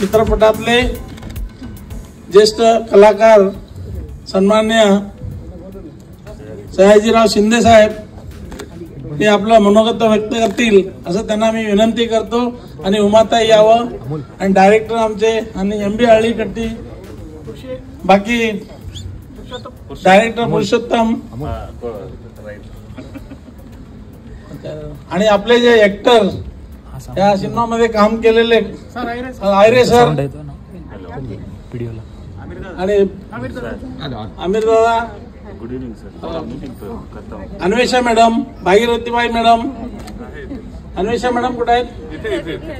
चित्रपटातले ज्येष्ठ कलाकार सन्माननीय सयाजीराव शिंदे साहेब हे आपला मनोगत व्यक्त करतील असं त्यांना मी विनंती करतो आणि उमाताई यावं आणि डायरेक्टर आमचे आणि एमबी आळी कट्टी बाकी डायरेक्टर पुरुषोत्तम आणि आपले जे एक्टर या सिनेमा मध्ये काम केलेले सर आयरे सर आमिर दादा good evening sir Anvesha madam Bhagirathi बाई मॅडम अन्वेषा मॅडम कुठे आहेत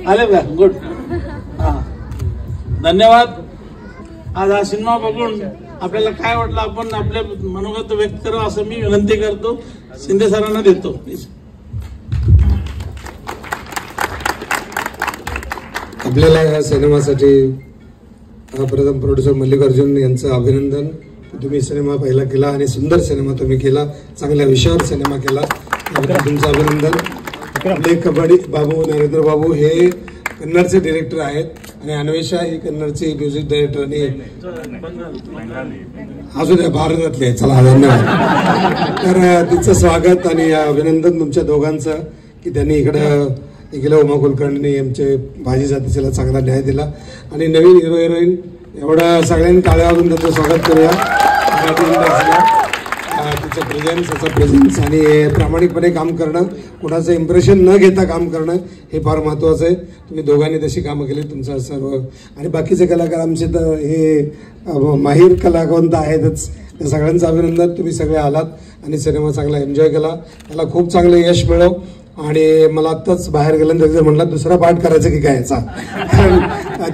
आले का गुड हां धन्यवाद आज हा सिनेमा बघून आपल्याला काय वाटलं आपण आपले मनोगत व्यक्त करा असं मी विनंती करतो शिंदे सरांना देतो प्लीज आपल्याला या सिनेमासाठी प्रथम प्रोड्युसर मल्लिकार्जुन यांचं अभिनंदन तुम्ही सिनेमा पहिला केला आणि सुंदर सिनेमा तुम्ही केला चांगल्या विषयावर सिनेमा केला तुमचं अभिनंदन लेखकबडी बाबू नरेंद्र बाबू हे कन्नडचे डायरेक्टर आहेत आणि अन्वेषा ही कन्नडची म्युझिक डायरेक्टर आणि अजून भारतातले आहेत चला धन्यवाद तर तुमचं स्वागत आणि अभिनंदन तुमच्या दोघांचं की त्यांनी इकडं गेल्या उमाकुल कर्णीने आमचे भाजी जातीला चांगला न्याय दिला आणि नवीन हिरो हिरोईन एवढा सगळ्यांनी टाळ्या वाजवून त्यांचं स्वागत करूया तिचं प्रेझेन्स त्याचा प्रेझेन्स आणि प्रामाणिकपणे काम करणं कुणाचं इम्प्रेशन न घेता काम करणं हे फार महत्त्वाचं आहे तुम्ही दोघांनी तशी कामं केली तुमचं सर्व आणि बाकीचे कलाकार आमचे तर हे माहीर कलावंत आहेतच त्या सगळ्यांचं अभिनंदन तुम्ही सगळे आलात आणि सिनेमा चांगला एन्जॉय केला त्याला खूप चांगलं यश मिळो आणि मला आत्ताच बाहेर गेल्यानंतर म्हटलं दुसरा पाठ करायचा की काय याचा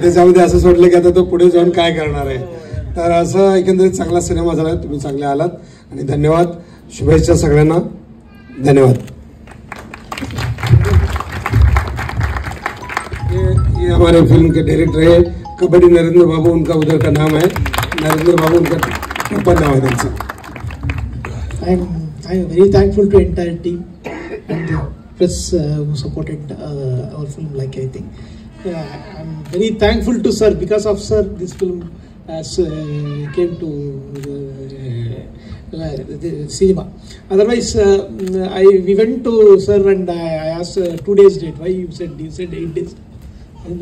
त्याच्यामध्ये असं सोडलं की आता तो पुढे जाऊन काय करणार आहे तर असं एकंदरीत चांगला सिनेमा झाला तुम्ही चांगले आलात आणि धन्यवाद शुभेच्छा सगळ्यांना धन्यवाद ये हमारे फिल्म के डायरेक्टर है कबड्डी नरेंद्र बाबू उनका उधर का नाम है नरेंद्र बाबू उनका ऊपर नाम है त्यांचं I am very thankful to entire team press who supported our film like I think. I'm very thankful to sir because of sir this film has came to the cinema. Otherwise we went to sir and I asked 2 days date why you said 8 days.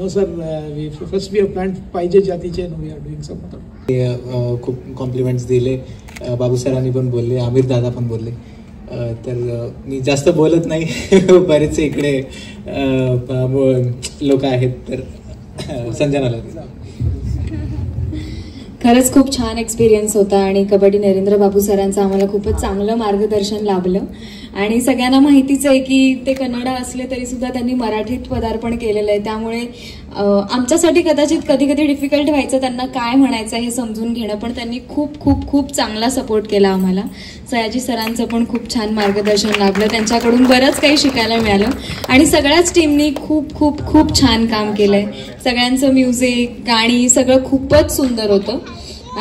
No sir we have planned 5J Jati Chen we are doing some other. खूप compliments दिले बाबू सरांनी पण बोलले आमिर दादा पण बोलले तर मी जास्त बोलत नाही बरेच इकडे लोक आहेत तर संजयला खरच खूप छान एक्सपीरियन्स होता आणि कबड्डी नरेंद्र बाबू सरांचं आम्हाला खूपच चांगलं मार्गदर्शन लाभलं आणि सगळ्यांना माहितीच आहे की ते कन्नड असले तरी सुद्धा त्यांनी मराठीत पदार्पण केलेलं आहे त्यामुळे आमच्यासाठी कदाचित कधी डिफिकल्ट व्हायचं त्यांना काय म्हणायचं हे समजून घेणं पण त्यांनी खूप खूप खूप चांगला सपोर्ट केला आम्हाला सयाजी सरांचं पण खूप छान मार्गदर्शन लाभलं त्यांच्याकडून बरंच काही शिकायला मिळालं आणि सगळ्याच टीमनी खूप खूप खूप छान काम केलंय सगळ्यांचं म्युझिक गाणी सगळं खूपच सुंदर होतं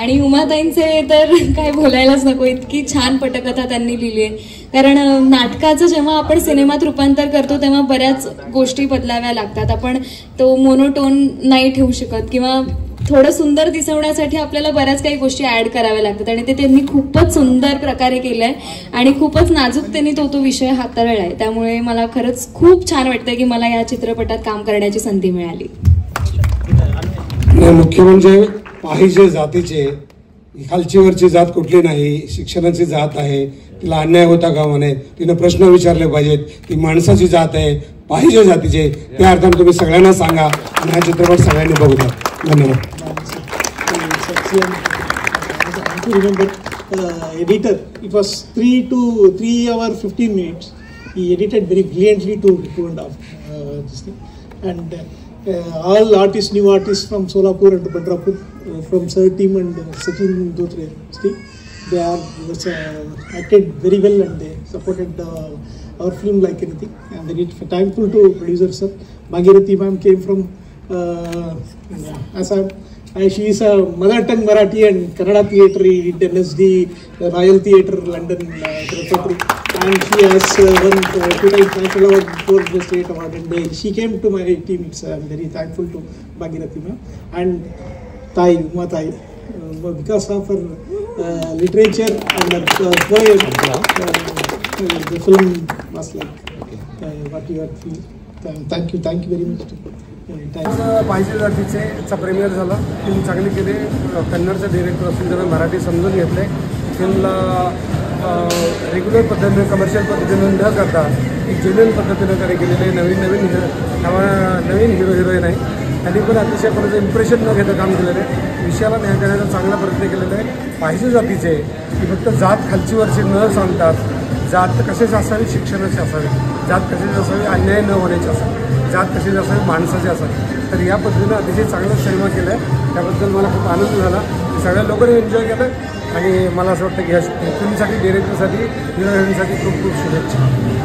आणि उमाताईंचे तर काय बोलायलाच नको इतकी छान पटकथा त्यांनी लिहिली आहे कारण नाटकाचं जेव्हा आपण सिनेमात रूपांतर करतो तेव्हा बऱ्याच गोष्टी बदलाव्या लागतात आपण तो मोनोटोन नाही ठेवू शकत किंवा थोडं सुंदर दिसवण्यासाठी आपल्याला बऱ्याच काही गोष्टी ॲड कराव्या लागतात आणि ते त्यांनी खूपच सुंदर प्रकारे केलं आहे आणि खूपच नाजूक त्यांनी तो विषय हाताळला आहे त्यामुळे मला खरंच खूप छान वाटतं की मला या चित्रपटात काम करण्याची संधी मिळाली मुख्य म्हणजे पाहिजे जातीचे खालचीवरची जात कुठली नाही शिक्षणाची जात आहे तिला अन्याय होता का म्हणे तिने प्रश्न विचारले पाहिजेत ती माणसाची जात आहे पाहिजे जातीचे त्या अर्थाने तुम्ही सगळ्यांना सांगा आणि हा चित्रपट सगळ्यांनी बघूया धन्यवाद editor it was 3 to 3 hour 15 minutes ही edited very brilliantly two and half and all artists new artists from Solapur and Padrapur from Sir team and Sachin Dhotre they are acted very well and they supported our film like anything and they did thankful to producer sir Bhagirathi ma'am came from Assam and she is a mother tongue Marathi and Kannada theatre in NSD Royal Theatre London and she has won 2 times award for the state award, and she came to my team. It's I'm very thankful to Bhagirathi ma'am and Thai, Umatai, because of her literature and poem, the film was like what you had feel. Thank you very much. पाहिजे premiere झाला film चांगली केली कन्नडचा director असून त्यांना मराठी समजून घेतले फिल्मला regular पद्धतीने commercial पद्धतीने न करता एक जेन्युइन पद्धतीने कार्य केलेले नवीन हिरो हिरोईन आहे त्यांनी पण अतिशय परत इम्प्रेशन न घेता काम केलेलं आहे विषयाला न्याय देण्याचा चांगला प्रयत्न केलेला आहे पाहिजे जातीचे की फक्त जात खालची वरची न सांगतात जात कशाची असावी शिक्षणाची असावी जात कशाची असावी अन्याय न होण्याची असावी जात कशाची असावी माणसाची असावी तर या पद्धतीने अतिशय चांगला सिनेमा केला आहे त्याबद्दल मला खूप आनंद झाला सगळ्या लोकांनी एन्जॉय केलं आणि मला असं वाटतं की ह्या फिल्मसाठी डायरेक्टरसाठी हिरोईनसाठी खूप खूप शुभेच्छा